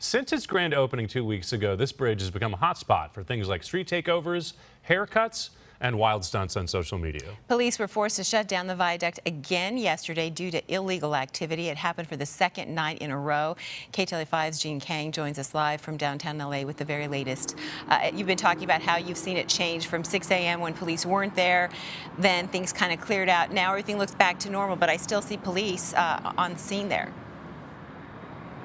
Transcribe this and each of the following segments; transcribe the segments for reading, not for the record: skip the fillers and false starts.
Since its grand opening 2 weeks ago, this bridge has become a hotspot for things like street takeovers, haircuts, and wild stunts on social media. Police were forced to shut down the viaduct again yesterday due to illegal activity. It happened for the second night in a row. KTLA5's Jean Kang joins us live from downtown LA with the very latest. You've been talking about how you've seen it change from 6 a.m. when police weren't there, then things kind of cleared out. Now everything looks back to normal, but I still see police on the scene there.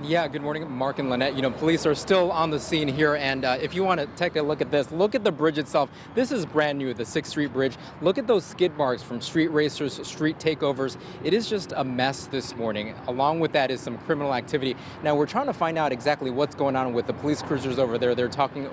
Yeah, good morning, Mark and Lynette. You know, police are still on the scene here, and if you want to take a look at this, look at the bridge itself. This is brand new, the 6th Street Bridge. Look at those skid marks from street racers, street takeovers. It is just a mess this morning. Along with that is some criminal activity. Now, we're trying to find out exactly what's going on with the police cruisers over there. They're talking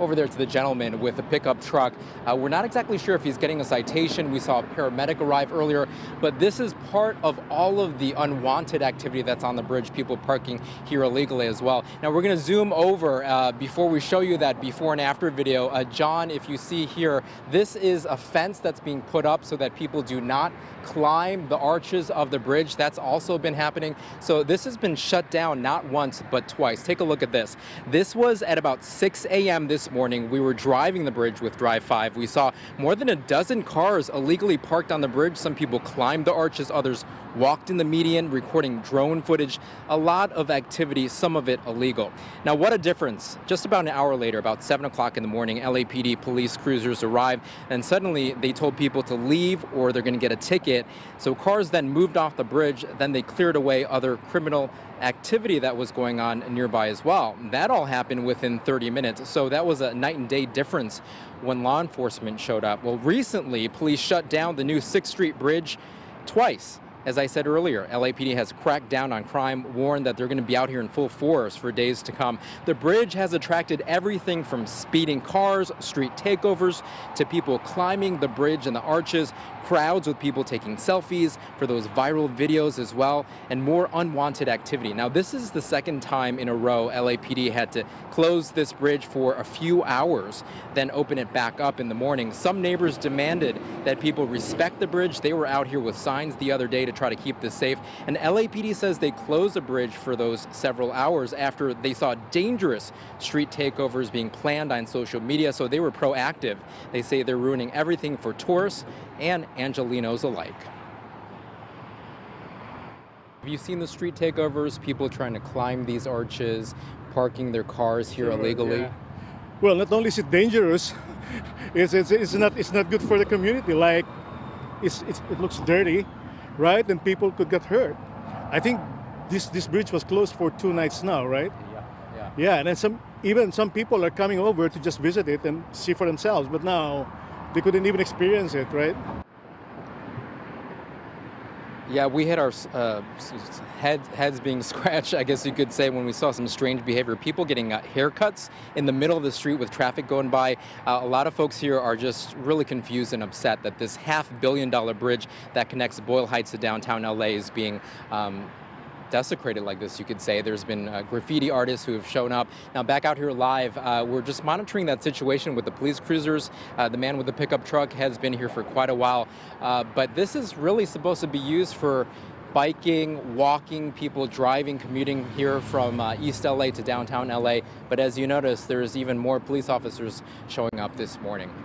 over there to the gentleman with the pickup truck. We're not exactly sure if he's getting a citation. We saw a paramedic arrive earlier, but this is part of all of the unwanted activity that's on the bridge, people parking here illegally as well. Now we're going to zoom over before we show you that before and after video. John, if you see here, this is a fence that's being put up so that people do not climb the arches of the bridge. That's also been happening. So this has been shut down not once but twice. Take a look at this. This was at about 6 a.m. this morning. We were driving the bridge with Drive 5. We saw more than a dozen cars illegally parked on the bridge. Some people climbed the arches, others walked in the median, recording drone footage. A lot of activity, some of it illegal. Now, what a difference. Just about an hour later, about 7 o'clock in the morning, LAPD police cruisers arrived, and suddenly they told people to leave or they're going to get a ticket. So cars then moved off the bridge, then they cleared away other criminal activity that was going on nearby as well. That all happened within 30 minutes, so that was a night and day difference when law enforcement showed up. Well, recently, police shut down the new 6th Street Bridge twice. As I said earlier, LAPD has cracked down on crime, warned that they're going to be out here in full force for days to come. The bridge has attracted everything from speeding cars, street takeovers, to people climbing the bridge and the arches, crowds with people taking selfies for those viral videos as well, and more unwanted activity. Now, this is the second time in a row LAPD had to close this bridge for a few hours, then open it back up in the morning. Some neighbors demanded that people respect the bridge. They were out here with signs the other day to try to keep this safe. And LAPD says they closed the bridge for those several hours after they saw dangerous street takeovers being planned on social media, so they were proactive. They say they're ruining everything for tourists and Angelenos alike. Have you seen the street takeovers, people trying to climb these arches, parking their cars here illegally? Yeah. Well, not only is it dangerous, it's not good for the community. Like, it looks dirty, right? And people could get hurt. I think this bridge was closed for 2 nights now, right? Yeah. Yeah. Yeah, and then even some people are coming over to just visit it and see for themselves, but now they couldn't even experience it, right? Yeah, we had our heads being scratched, I guess you could say, when we saw some strange behavior. People getting haircuts in the middle of the street with traffic going by. A lot of folks here are just really confused and upset that this half-billion-dollar bridge that connects Boyle Heights to downtown LA is being desecrated like this, you could say. There's been graffiti artists who have shown up. Now, back out here live, we're just monitoring that situation with the police cruisers. The man with the pickup truck has been here for quite a while, but this is really supposed to be used for biking, walking, people driving, commuting here from East LA to downtown LA. But as you notice, there's even more police officers showing up this morning.